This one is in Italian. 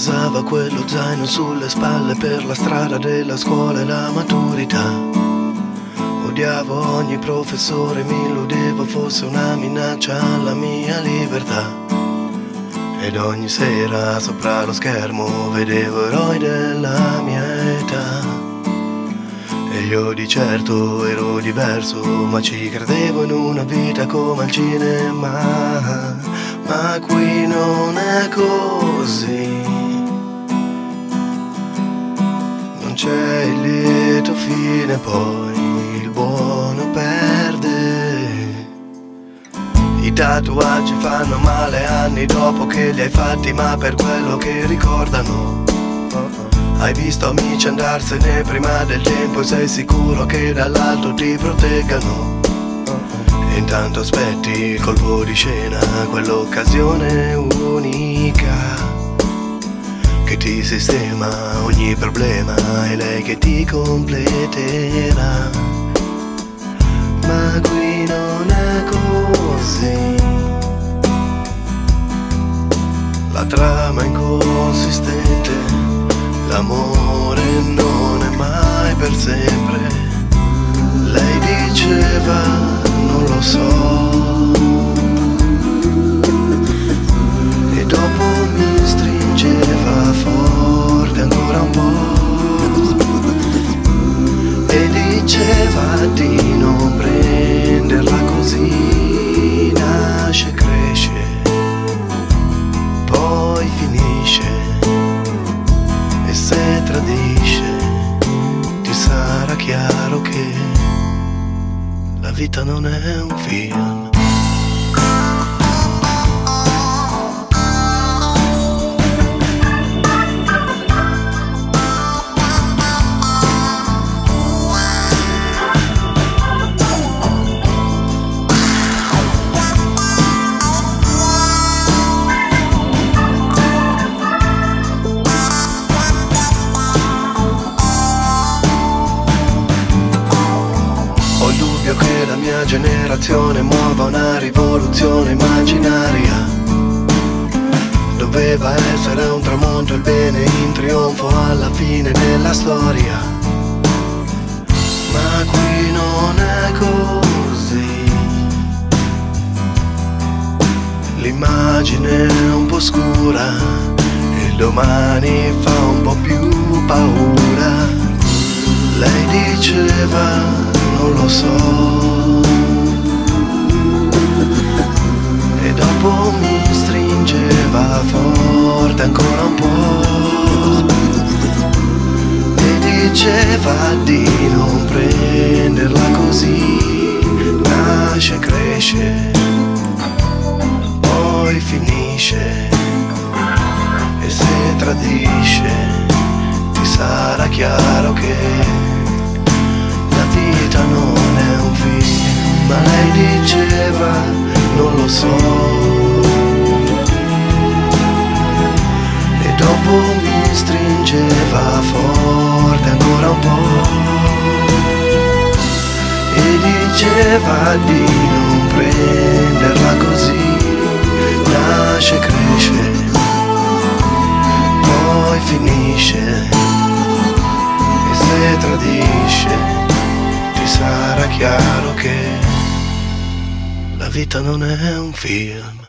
pesava quello zaino sulle spalle per la strada della scuola e la maturità. Odiavo ogni professore, mi illudevo fosse una minaccia alla mia libertà. Ed ogni sera sopra lo schermo vedevo eroi della mia età. E io di certo ero diverso, ma ci credevo in una vita come al cinema. Ma qui non è così, non c'è il lieto fine, poi il buono perde. I tatuaggi fanno male anni dopo che li hai fatti, ma per quello che ricordano. Hai visto amici andarsene prima del tempo e sei sicuro che dall'alto ti proteggano. E intanto aspetti il colpo di scena, quell'occasione unica che ti sistema ogni problema, è lei che ti completerà. Ma qui non è così, la trama è inconsistente. L'amore non è mai per sempre. Lei diceva non lo so, e dopo mi stringeva forte ancora un po', e diceva di non prenderla così. Nasce, cresce, poi finisce. E se tradisce, ti sarà chiaro che la vita non è un film. Che la mia generazione muova una rivoluzione immaginaria. Doveva essere un tramonto, il bene in trionfo alla fine della storia. Ma qui non è così, l'immagine è un po' scura, il domani fa un po' più paura. Lei diceva non lo so, e dopo mi stringeva forte ancora un po', e diceva di non prenderla così. Nasce, cresce, poi finisce, e se tradisce ti sarà chiaro che non è un film. Ma lei diceva non lo so, e dopo mi stringeva forte ancora un po', e diceva di non prenderla così. Nasce, cresce, poi finisce, e se tradisce sarà chiaro che la vita non è un film.